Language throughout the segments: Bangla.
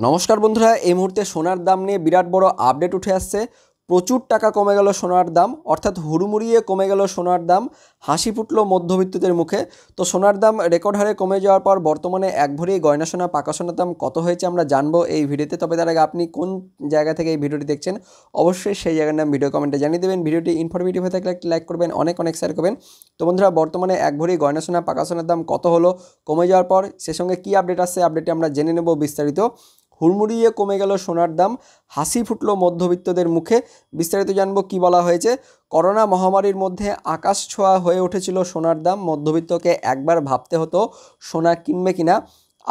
नमस्कार बंधुरा এই মুহূর্তে সোনার দাম নিয়ে বিরাট বড় আপডেট উঠে আসছে। প্রচুর টাকা কমে গেল সোনার দাম, অর্থাৎ হুড়মুড়িয়ে কমে গেল সোনার দাম, হাসি ফুটল মধ্যবিত্তদের মুখে। তো সোনার দাম রেকর্ড হারে কমে যাওয়ার পর বর্তমানে এক ভরি গয়না সোনা পাকা সোনার দাম কত হয়েছে আমরা জানবো এই ভিডিওতে। তবে তার আগে আপনি কোন জায়গা থেকে এই ভিডিওটি দেখছেন অবশ্যই সেই জায়গার নাম ভিডিও কমেন্টে জানিয়ে দেবেন। ভিডিওটি ইনফরমেটিভ হয়ে থাকলে একটি লাইক করবেন, অনেক শেয়ার করবেন। তো বন্ধুরা বর্তমানে এক ভরি গয়না সোনা পাকা সোনার দাম কত হলো কমে যাওয়ার পর, সে সঙ্গে কী আপডেট আসছে আপডেটে আমরা জেনে নেব বিস্তারিত। হুড়মুড়িয়ে কমে গেল সোনার দাম, হাসি ফুটল মধ্যবিত্তদের মুখে, বিস্তারিত জানবো কি বলা হয়েছে। করোনা মহামারীর মধ্যে আকাশ ছোঁয়া হয়ে উঠেছিল সোনার দাম, মধ্যবিত্তকে একবার ভাবতে হতো সোনা কিনবে কিনা।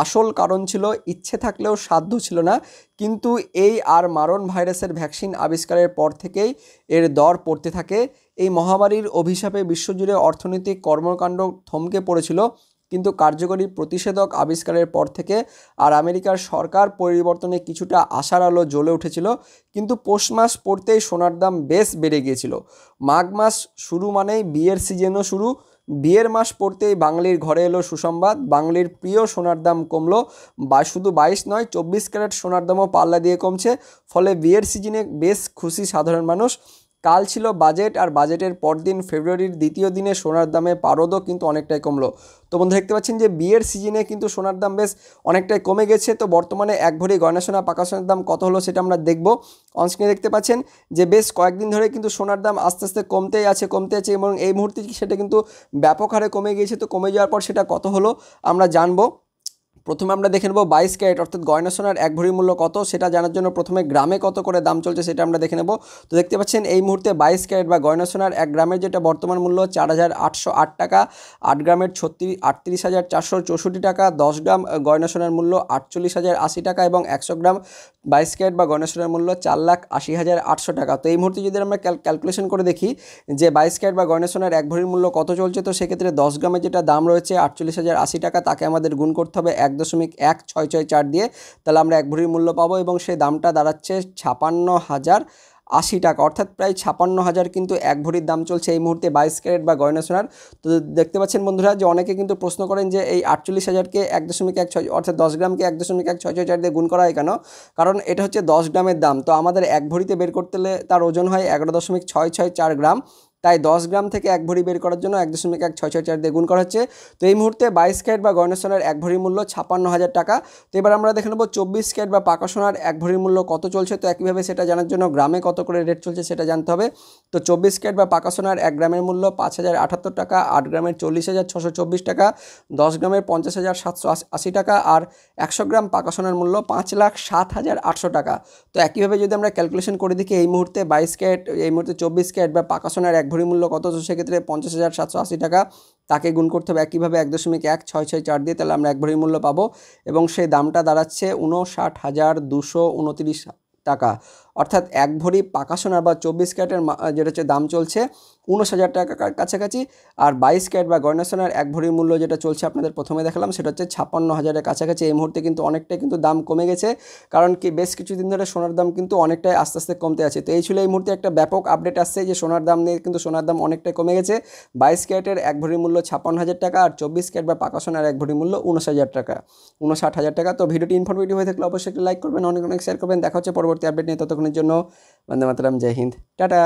আসল কারণ ছিল ইচ্ছে থাকলেও সাধ্য ছিল না, কিন্তু এই আর মারণ ভাইরাসের ভ্যাকসিন আবিষ্কারের পর থেকেই এর দর পড়তে থাকে। এই মহামারীর অভিশাপে বিশ্বজুড়ে অর্থনৈতিক কর্মকাণ্ড থমকে পড়েছিল, কিন্তু কার্যকরী প্রতিষেধক আবিষ্কারের পর থেকে আর আমেরিকার সরকার পরিবর্তনে কিছুটা আশার আলো জ্বলে উঠেছিল। কিন্তু পৌষ মাস পড়তেই সোনার দাম বেশ বেড়ে গিয়েছিল। মাঘ মাস শুরু মানেই বিয়ের সিজনও শুরু, বিয়ের মাস পড়তেই বাঙালির ঘরে এলো সুসংবাদ, বাঙালির প্রিয় সোনার দাম কমলো। শুধু 22 নয়, 24 ক্যারেট সোনার দামও পাল্লা দিয়ে কমছে, ফলে বিয়ের সিজনে বেশ খুশি সাধারণ মানুষ। কাল ছিল বাজেট, আর বাজেটের পরদিন ফেব্রুয়ারির দ্বিতীয় দিনে সোনার দামে পারদও কিন্তু অনেকটাই কমলো। তো বন্ধু দেখতে পাচ্ছেন যে বিয়ের সিজনে কিন্তু সোনার দাম বেশ অনেকটাই কমে গেছে। তো বর্তমানে এক ভরি গয়না সোনা পাকা সোনার দাম কত হলো সেটা আমরা দেখব। অনস্ক্রিনে দেখতে পাচ্ছেন যে বেশ কয়েকদিন ধরে কিন্তু সোনার দাম আস্তে আস্তে কমতেই আছে এবং এই মুহূর্তে সেটা কিন্তু ব্যাপক হারে কমে গিয়েছে। তো কমে যাওয়ার পর সেটা কত হলো আমরা জানবো। প্রথমে আমরা দেখে নেব 22 ক্যারেট অর্থাৎ গয়না সোনার এক ভরির মূল্য কত, সেটা জানার জন্য প্রথমে গ্রামে কত করে দাম চলছে সেটা আমরা দেখে নেব। তো দেখতে পাচ্ছেন এই মুহূর্তে 22 ক্যারেট বা গয়না সোনার এক গ্রামের যেটা বর্তমান মূল্য 4808 টাকা, 8 গ্রামের 38464 টাকা, 10 গ্রাম গয়না সোনার মূল্য 48080 টাকা এবং 100 গ্রাম 22 ক্যারেট বা গয়না সোনার মূল্য 480800 টাকা। তো এই মুহূর্তে যদি আমরা ক্যালকুলেশন করে দেখি যে 22 ক্যারেট বা গয়না সোনার এক ভরির মূল্য কত চলছে, তো সেক্ষেত্রে 10 গ্রামের যেটা দাম রয়েছে 48080 টাকা, তাকে আমাদের গুণ করতে হবে 1.1664 দিয়ে, তাহলে আমরা এক ভরির মূল্য পাবো এবং সেই দামটা দাঁড়াচ্ছে 56,080 টাকা, অর্থাৎ প্রায় 56,000 কিন্তু এক ভরির দাম চলছে এই মুহূর্তে 22 ক্যারেট বা গয়না সোনার। তো দেখতে পাচ্ছেন বন্ধুরা যে অনেকে কিন্তু প্রশ্ন করেন যে এই 48,000কে 1.16 অর্থাৎ 10 গ্রামকে 1.1664 দিয়ে গুণ করা হয় কেন, কারণ এটা হচ্ছে 10 গ্রামের দাম। তো আমাদের এক ভরিতে বের করতে হলে তার ওজন হয় 11.664 গ্রাম, তাই 10 গ্রাম থেকে এক ভরি বের করার জন্য 1.1664 দিয়ে গুণ করা হচ্ছে। তো এই মুহূর্তে 22 ক্যারেট বা গয়না সোনার এক ভরির মূল্য 56,000 টাকা। তো এবার আমরা দেখে নেব 24 ক্যারেট বা পাকা সোনার এক ভরির মূল্য কত চলছে। তো একইভাবে সেটা জানার জন্য গ্রামে কত করে রেট চলছে সেটা জানতে হবে। তো 24 ক্যারেট বা পাকা সোনার এক গ্রামের মূল্য 5,078 টাকা, 8 গ্রামের 40,624 টাকা, 10 গ্রামের 50,780 টাকা আর 100 গ্রাম পাকা সোনার মূল্য 5,07,800 টাকা। তো একইভাবে যদি আমরা ক্যালকুলেশন করে দেখি এই মুহূর্তে 24 ক্যারেট বা পাকা সোনার এক ভরি মূল্য কত, সেক্ষেত্রে 50,780 টাকা, তাকে গুণ করতে হবে একইভাবে 1.1664 দিয়ে, তাহলে আমরা এক ভরির মূল্য পাবো এবং সেই দামটা দাঁড়াচ্ছে 59,229 টাকা, অর্থাৎ এক ভরি পাকা সোনার বা 24 ক্যারেটের যেটা হচ্ছে দাম চলছে 59,000 টাকার কাছাকাছি, আর 22 ক্যারেট বা গয়না সোনার এক ভরির মূল্য যেটা চলছে আপনাদের প্রথমে দেখালাম সেটা হচ্ছে 56,000-এর কাছাকাছি। এই মুহূর্তে কিন্তু অনেকটাই কিন্তু দাম কমে গেছে, কারণ কি বেশ কিছুদিন ধরে সোনার দাম কিন্তু অনেকটাই আস্তে আস্তে কমতে আছে। তো এই ছিল এই মুহূর্তে একটা ব্যাপক আপডেট আসছে যে সোনার দাম নিয়ে কিন্তু সোনার দাম অনেকটাই কমে গেছে। 22 ক্যারেটের এক ভরির মূল্য 56,000 টাকা আর 24 ক্যারেট বা পাকা সোনার এক ভরির মূল্য 59,000 টাকা। তো ভিডিওটি ইনফরমেটিভ হয়ে থাকলে অবশ্যই একটা লাইক করবেন, অনেক শেয়ার করবেন। দেখা হচ্ছে পরবর্তী আপডেট নিয়ে, ততক্ষণের জন্য বন্দে মাতরম, জয় হিন্দ, টাটা।